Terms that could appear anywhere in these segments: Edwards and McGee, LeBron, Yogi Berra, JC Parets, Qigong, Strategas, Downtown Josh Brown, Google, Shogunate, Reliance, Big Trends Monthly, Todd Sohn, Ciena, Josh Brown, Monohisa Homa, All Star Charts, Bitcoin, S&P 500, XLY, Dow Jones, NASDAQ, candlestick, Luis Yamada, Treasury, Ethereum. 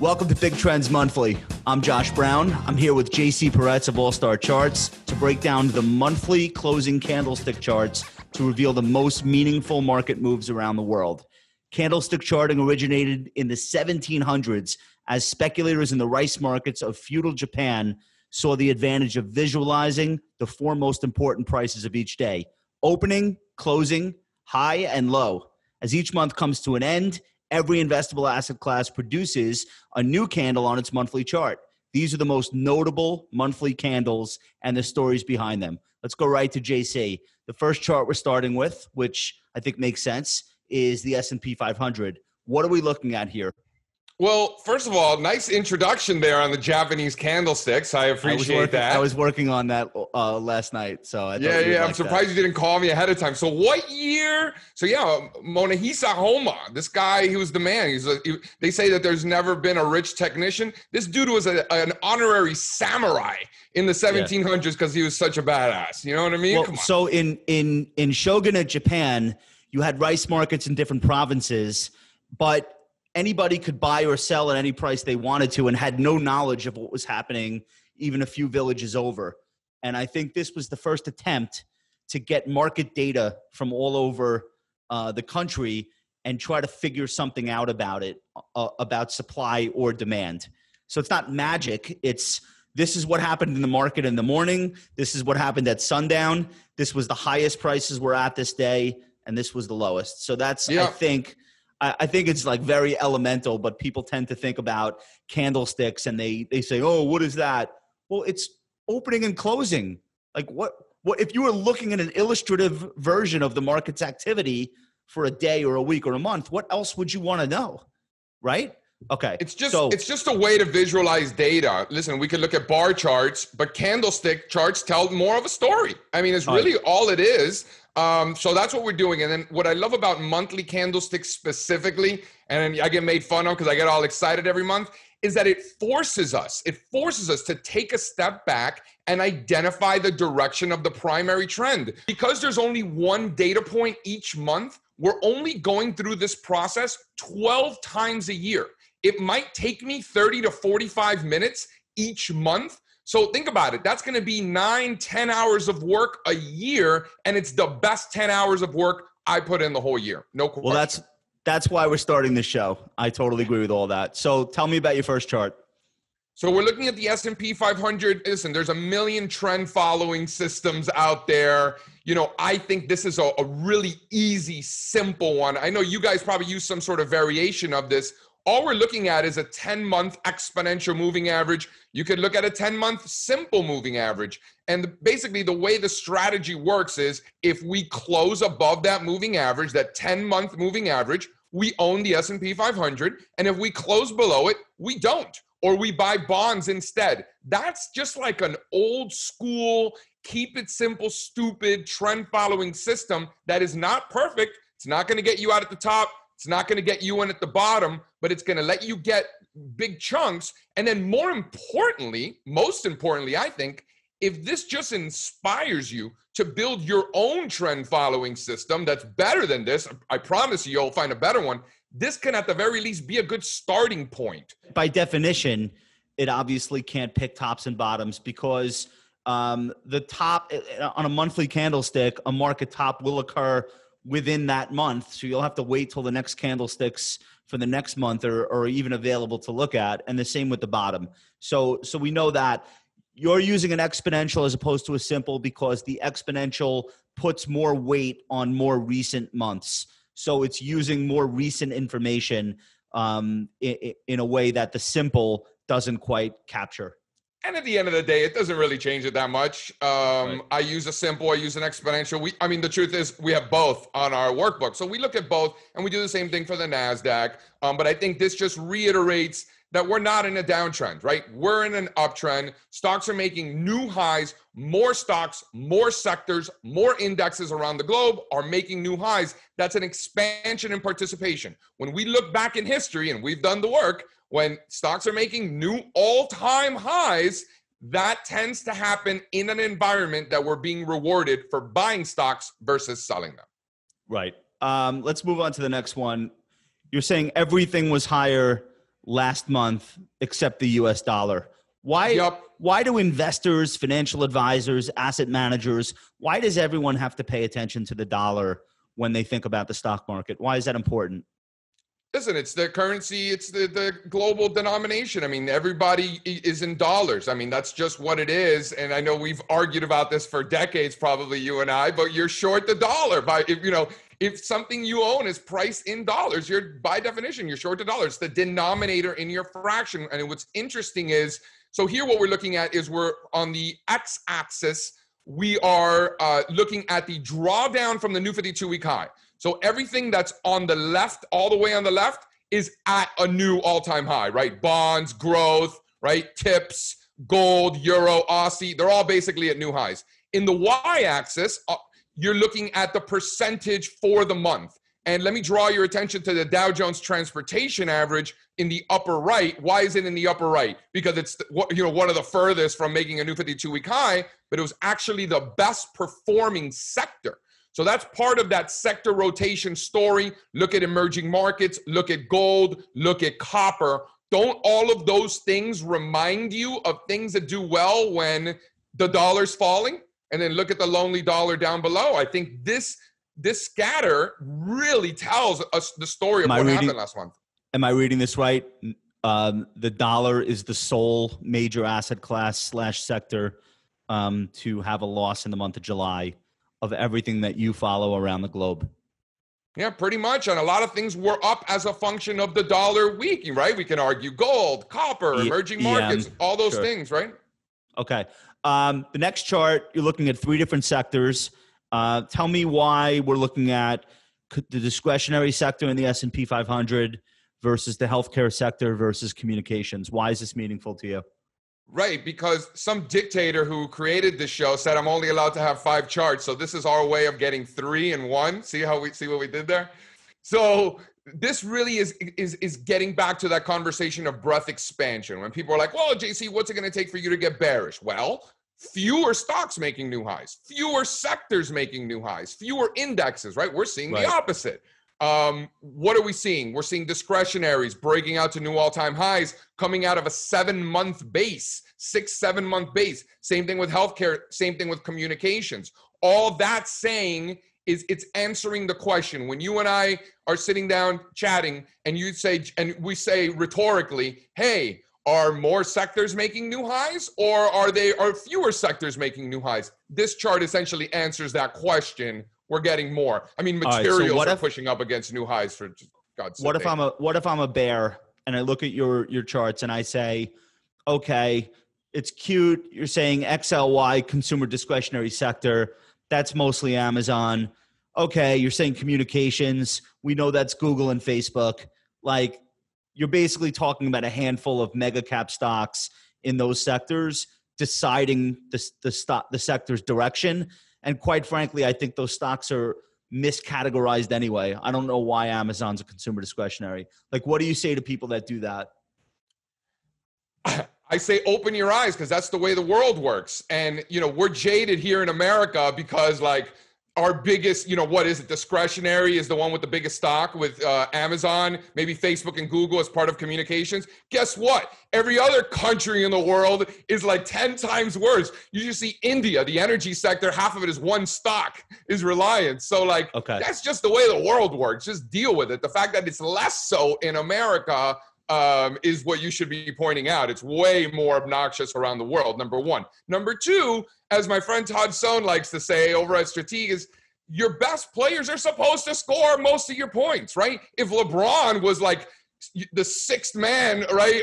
Welcome to Big Trends Monthly. I'm Josh Brown. I'm here with JC Parets of All Star Charts to break down the monthly closing candlestick charts to reveal the most meaningful market moves around the world. Candlestick charting originated in the 1700s as speculators in the rice markets of feudal Japan saw the advantage of visualizing the four most important prices of each day: opening, closing, high, and low. As each month comes to an end, every investable asset class produces a new candle on its monthly chart. These are the most notable monthly candles and the stories behind them. Let's go right to JC. The first chart we're starting with, which I think makes sense, is the S&P 500. What are we looking at here? Well, first of all, nice introduction there on the Japanese candlesticks. I appreciate that. I was working on that last night. So I'm surprised you didn't call me ahead of time. So what year? So yeah, Monohisa Homa, this guy, he was the man. They say that there's never been a rich technician. This dude was an honorary samurai in the 1700s because he was such a badass. You know what I mean? Well, come on. So in Shogunate, Japan, you had rice markets in different provinces, but anybody could buy or sell at any price they wanted to and had no knowledge of what was happening even a few villages over. And I think this was the first attempt to get market data from all over the country and try to figure something out about it, about supply or demand. So it's not magic. This is what happened in the market in the morning. This is what happened at sundown. This was the highest prices were at this day, and this was the lowest. So that's, I think it's like very elemental, but people tend to think about candlesticks and they say, oh, what is that? Well, it's opening and closing. Like what if you were looking at an illustrative version of the market's activity for a day or a week or a month, what else would you want to know? Right? Okay. It's just a way to visualize data. Listen, we could look at bar charts, but candlestick charts tell more of a story. I mean, it's really all it is. So that's what we're doing. And then what I love about monthly candlesticks specifically, and I get made fun of because I get all excited every month, is that it forces us to take a step back and identify the direction of the primary trend. Because there's only one data point each month, we're only going through this process 12 times a year. It might take me 30 to 45 minutes each month. So think about it. That's going to be 9-10 hours of work a year, and it's the best 10 hours of work I put in the whole year. No question. Well, that's why we're starting the show. I totally agree with all that. So tell me about your first chart. So we're looking at the S&P 500. Listen, there's a million trend following systems out there. You know, I think this is a really easy, simple one. I know you guys probably use some sort of variation of this. All we're looking at is a 10-month exponential moving average. You could look at a 10-month simple moving average. And basically the way the strategy works is if we close above that moving average, that 10-month moving average, we own the S&P 500. And if we close below it, we don't, or we buy bonds instead. That's just like an old school, keep it simple, stupid trend following system that is not perfect. It's not going to get you out at the top. It's not going to get you in at the bottom, but it's going to let you get big chunks. And then more importantly, I think, if this just inspires you to build your own trend following system that's better than this, I promise you'll find a better one. This can at the very least be a good starting point. By definition, it obviously can't pick tops and bottoms because the top on a monthly candlestick, a market top will occur within that month. So you'll have to wait till the next candlesticks for the next month or even available to look at. And the same with the bottom. So we know that you're using an exponential as opposed to a simple because the exponential puts more weight on more recent months. So it's using more recent information in a way that the simple doesn't quite capture. And at the end of the day, it doesn't really change it that much. Right. I use a simple, I use an exponential. The truth is we have both on our workbook. So we look at both and we do the same thing for the NASDAQ. But I think this just reiterates that we're not in a downtrend, right? We're in an uptrend. Stocks are making new highs. More stocks, more sectors, more indexes around the globe are making new highs. That's an expansion in participation. When we look back in history, and we've done the work, when stocks are making new all-time highs, that tends to happen in an environment that we're being rewarded for buying stocks versus selling them. Right. Let's move on to the next one. You're saying everything was higher last month except the US dollar. Why do investors, financial advisors, asset managers, why does everyone have to pay attention to the dollar when they think about the stock market? Why is that important? Listen, it's the currency, it's the global denomination. I mean, everybody is in dollars. I mean, that's just what it is. And I know we've argued about this for decades, probably you and I, but you're short the dollar. If something you own is priced in dollars, you're by definition, you're short the dollars, the denominator in your fraction. And what's interesting is, so here what we're looking at is we're on the x-axis, we are looking at the drawdown from the new 52-week high. So everything that's on the left, all the way on the left, is at a new all-time high, right? Bonds, growth, right? Tips, gold, euro, Aussie, they're all basically at new highs. In the y-axis, you're looking at the percentage for the month. And let me draw your attention to the Dow Jones Transportation Average in the upper right. Why is it in the upper right? Because it's one of the furthest from making a new 52-week high, but it was actually the best performing sector. So that's part of that sector rotation story. Look at emerging markets, look at gold, look at copper. Don't all of those things remind you of things that do well when the dollar's falling? And then look at the lonely dollar down below. I think this scatter really tells us the story of what happened last month. Am I reading this right? The dollar is the sole major asset class / sector to have a loss in the month of July of everything that you follow around the globe. Yeah, pretty much. And a lot of things were up as a function of the dollar weak, right? We can argue gold, copper, emerging markets, all those things, right? Okay. The next chart, you're looking at three different sectors. Tell me why we're looking at the discretionary sector in the S&P 500 versus the healthcare sector versus communications. Why is this meaningful to you? Right, because some dictator who created this show said I'm only allowed to have 5 charts. So this is our way of getting 3 in 1. See what we did there? So this really is getting back to that conversation of breadth expansion. When people are like, well, JC, what's it going to take for you to get bearish? Well, fewer stocks making new highs, fewer sectors making new highs, fewer indexes, right? We're seeing the opposite. What are we seeing? We're seeing discretionaries breaking out to new all-time highs, coming out of a 7-month base, 6-7 month base. Same thing with healthcare, same thing with communications. All that saying is it's answering the question. When you and I are sitting down chatting and you say, and we say rhetorically, hey, are more sectors making new highs or are fewer sectors making new highs? This chart essentially answers that question. We're getting more. I mean, materials are pushing up against new highs for God's sake. What if I'm a bear and I look at your charts and I say, okay, it's cute. You're saying XLY, consumer discretionary sector. That's mostly Amazon. Okay, you're saying communications. We know that's Google and Facebook. Like, you're basically talking about a handful of mega cap stocks in those sectors deciding the sector's direction. And quite frankly, I think those stocks are miscategorized anyway. I don't know why Amazon's a consumer discretionary. Like, what do you say to people that do that? I say open your eyes, because that's the way the world works. And, we're jaded here in America because, like, our biggest, what is it? Discretionary is the one with the biggest stock with Amazon, maybe Facebook and Google as part of communications. Guess what? Every other country in the world is like 10 times worse. You just see India, the energy sector, half of it is one stock is Reliance. So that's just the way the world works. Just deal with it. The fact that it's less so in America is what you should be pointing out. It's way more obnoxious around the world, number one. Number two, as my friend Todd Sohn likes to say over at Strategas, your best players are supposed to score most of your points, right? If LeBron was like the 6th man, right,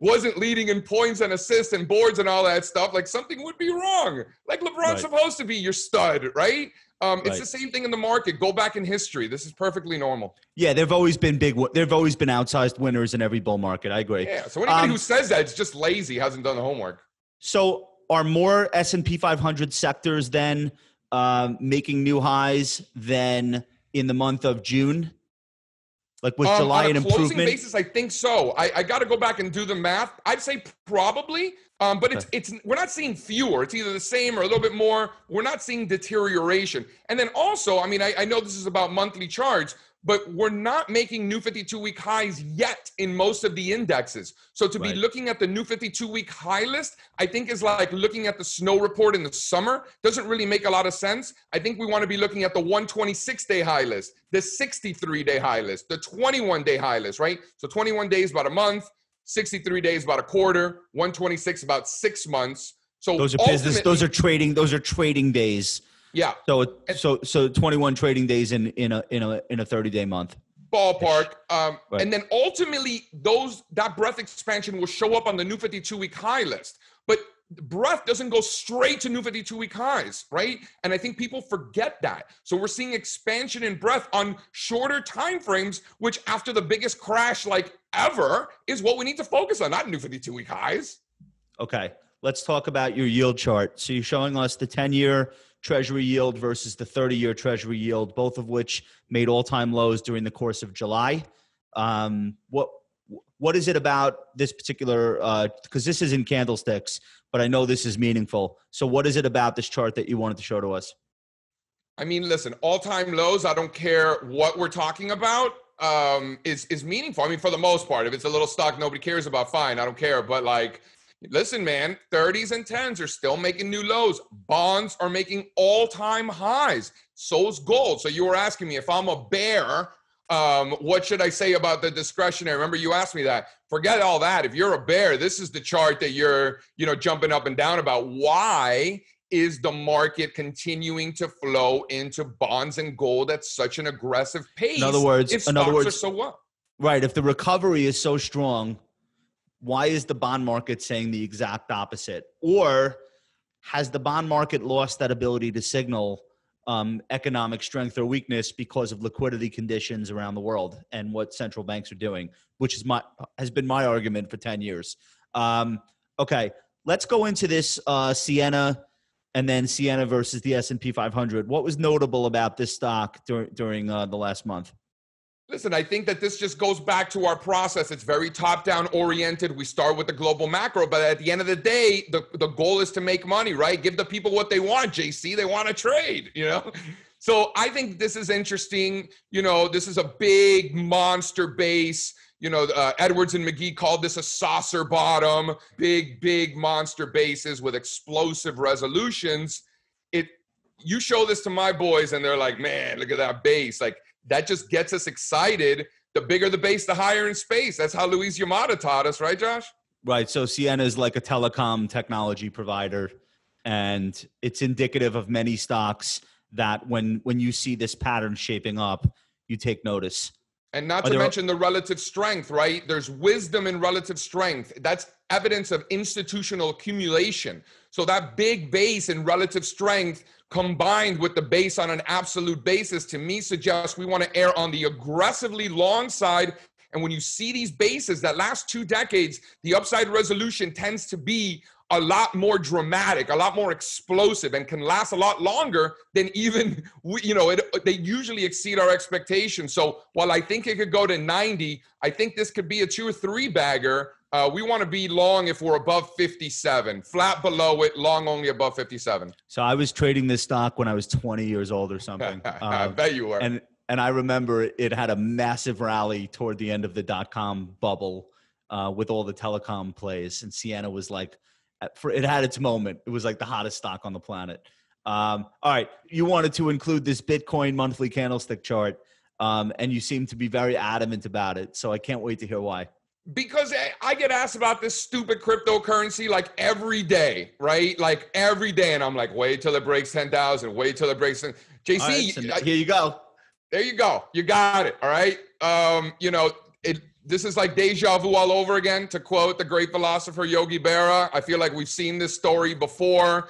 wasn't leading in points and assists and boards and all that stuff, like something would be wrong. Like LeBron's supposed to be your stud, right? It's the same thing in the market. Go back in history. This is perfectly normal. Yeah, they've always been outsized winners in every bull market. I agree. Yeah, so anybody who says that is just lazy, hasn't done the homework. So are more S&P 500 sectors then making new highs than in the month of June? Like, was July an improvement? On a closing basis, I think so. I got to go back and do the math. I'd say probably, but we're not seeing fewer. It's either the same or a little bit more. We're not seeing deterioration. And then also, I know this is about monthly charts, but we're not making new 52-week highs yet in most of the indexes. So to be looking at the new 52-week high list, I think is like looking at the snow report in the summer. Doesn't really make a lot of sense. I think we want to be looking at the 126-day high list, the 63-day high list, the 21-day high list, right? So 21 days, about a month, 63 days, about a quarter, 126, about 6 months. So those are business, those are trading days. Yeah. So 21 trading days in a 30-day month. Ballpark. Right. And then ultimately that breadth expansion will show up on the new 52-week high list. But breadth doesn't go straight to new 52-week highs, right? And I think people forget that. So we're seeing expansion in breadth on shorter time frames, which after the biggest crash like ever is what we need to focus on, not new 52-week highs. Okay. Let's talk about your yield chart. So you're showing us the 10-year Treasury yield versus the 30-year Treasury yield, both of which made all-time lows during the course of July. What is it about this particular, because this isn't candlesticks, but I know this is meaningful. So what is it about this chart that you wanted to show to us? I mean, listen, all-time lows, I don't care what we're talking about, is meaningful. I mean, for the most part, if it's a little stock nobody cares about, fine, I don't care. But like, listen, man, 30s and 10s are still making new lows. Bonds are making all-time highs. So is gold. So you were asking me if I'm a bear, what should I say about the discretionary? Remember, you asked me that. Forget all that. If you're a bear, this is the chart that you're, you know, jumping up and down about. Why is the market continuing to flow into bonds and gold at such an aggressive pace? In other words, stocks are so well. Right. If the recovery is so strong, why is the bond market saying the exact opposite? Or has the bond market lost that ability to signal economic strength or weakness because of liquidity conditions around the world and what central banks are doing, which is has been my argument for 10 years. Okay, let's go into this Ciena, and then Ciena versus the S&P 500. What was notable about this stock during the last month? Listen, I think that this just goes back to our process. It's very top-down oriented. We start with the global macro, but at the end of the day, the goal is to make money, right? Give the people what they want, JC. They want to trade, you know? So I think this is interesting. You know, this is a big monster base. You know, Edwards and McGee called this a saucer bottom, big, big monster bases with explosive resolutions. You show this to my boys, and they're like, man, look at that base. Like, that just gets us excited. The bigger the base, the higher in space. That's how Luis Yamada taught us, right, Josh? Right. So Ciena is like a telecom technology provider, and it's indicative of many stocks that when you see this pattern shaping up, you take notice. And not to mention the relative strength, right? There's wisdom in relative strength. That's evidence of institutional accumulation. So that big base in relative strength combined with the base on an absolute basis, to me, suggests we want to err on the aggressively long side. And when you see these bases that last 2 decades, the upside resolution tends to be a lot more dramatic, a lot more explosive, and can last a lot longer than even, they usually exceed our expectations. So while I think it could go to 90, I think this could be a 2 or 3 bagger. We want to be long if we're above 57, flat below it, long only above 57. So I was trading this stock when I was 20 years old or something. I bet you were. And I remember it had a massive rally toward the end of the dot-com bubble with all the telecom plays. And Ciena was like, it had its moment. It was like the hottest stock on the planet. All right. You wanted to include this Bitcoin monthly candlestick chart, and you seem to be very adamant about it. So I can't wait to hear why. Because I get asked about this stupid cryptocurrency like every day, right? Like every day. And I'm like, wait till it breaks 10,000. Wait till it breaks 10,000. JC, right, so here you go. There you go. You got it. All right. This is like deja vu all over again, to quote the great philosopher Yogi Berra. I feel like we've seen this story before.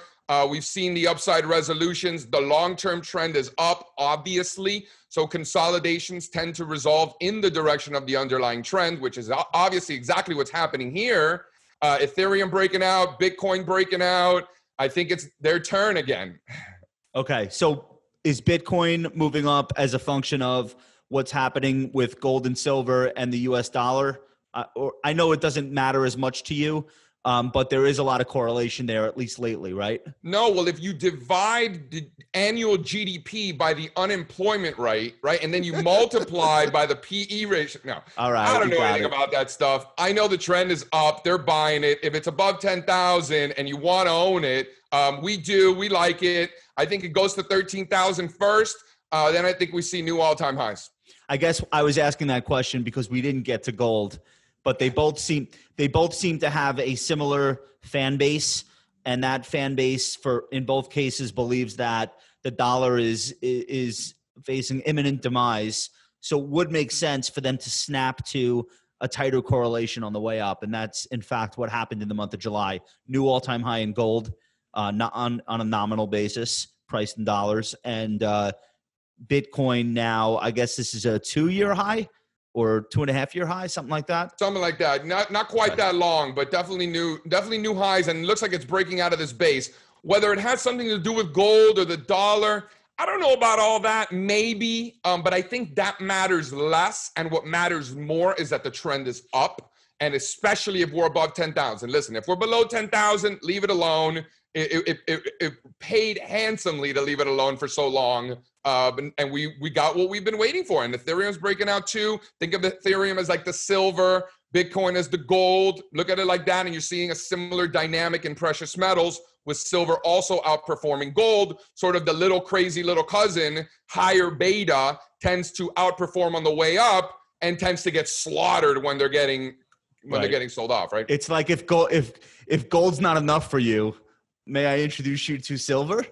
We've seen the upside resolutions. The long-term trend is up, obviously. So consolidations tend to resolve in the direction of the underlying trend, which is obviously exactly what's happening here. Ethereum breaking out, Bitcoin breaking out. I think it's their turn again. Okay. So is Bitcoin moving up as a function of what's happening with gold and silver and the US dollar? Or I know it doesn't matter as much to you, But there is a lot of correlation there, at least lately, right? No, well, if you divide the annual GDP by the unemployment rate, right, and then you multiply by the PE ratio. No, all right, I don't know anything about that stuff. I know the trend is up. They're buying it. If it's above 10,000 and you want to own it, we do. We like it. I think it goes to 13,000 first. Then I think we see new all-time highs. I guess I was asking that question because we didn't get to gold. But they both seem to have a similar fan base, and that fan base in both cases believes that the dollar is facing imminent demise. So it would make sense for them to snap to a tighter correlation on the way up, and that's in fact what happened in the month of July. New all-time high in gold, not on a nominal basis, priced in dollars, and Bitcoin now. I guess this is a 2-year high. Or 2.5-year high, something like that? Something like that. Not quite right. That long, but definitely new highs, and it looks like it's breaking out of this base. Whether it has something to do with gold or the dollar, I don't know about all that, maybe. But I think that matters less, and what matters more is that the trend is up, and especially if we're above 10,000. Listen, if we're below 10,000, leave it alone. It paid handsomely to leave it alone for so long. And we got what we've been waiting for. And Ethereum's breaking out too. Think of Ethereum as like the silver, Bitcoin as the gold. Look at it like that. And you're seeing a similar dynamic in precious metals with silver also outperforming gold, sort of the little crazy little cousin. Higher beta tends to outperform on the way up and tends to get slaughtered when they're getting sold off, right? It's like if gold's not enough for you, may I introduce you to silver?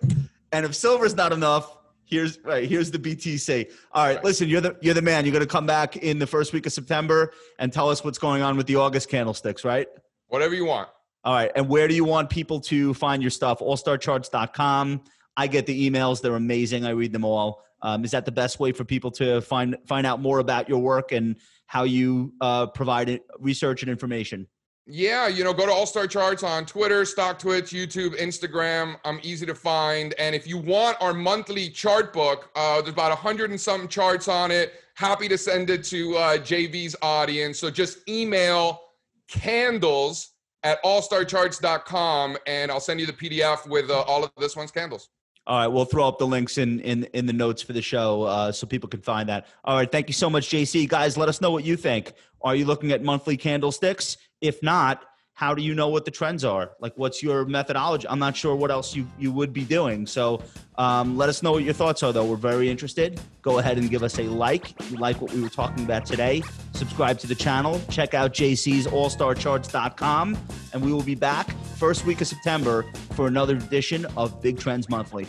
And if silver's not enough, here's the BTC. All right, listen, you're the man. You're going to come back in the first week of September and tell us what's going on with the August candlesticks, right? Whatever you want. All right, and where do you want people to find your stuff? allstarcharts.com. I get the emails. They're amazing. I read them all. Is that the best way for people to find out more about your work and how you provide research and information? Yeah, go to All Star Charts on Twitter, Stock Twitch, YouTube, Instagram. I'm easy to find. And if you want our monthly chart book, there's about 100 and some charts on it. Happy to send it to JV's audience. So just email candles@allstarcharts.com, and I'll send you the PDF with all of this one's candles. All right, we'll throw up the links in the notes for the show so people can find that. All right, thank you so much, JC. Guys, let us know what you think. Are you looking at monthly candlesticks? If not, how do you know what the trends are? Like, what's your methodology? I'm not sure what else you would be doing. So let us know what your thoughts are, though. We're very interested. Go ahead and give us a like if you like what we were talking about today. Subscribe to the channel. Check out JC's allstarcharts.com, and we will be back first week of September for another edition of Big Trends Monthly.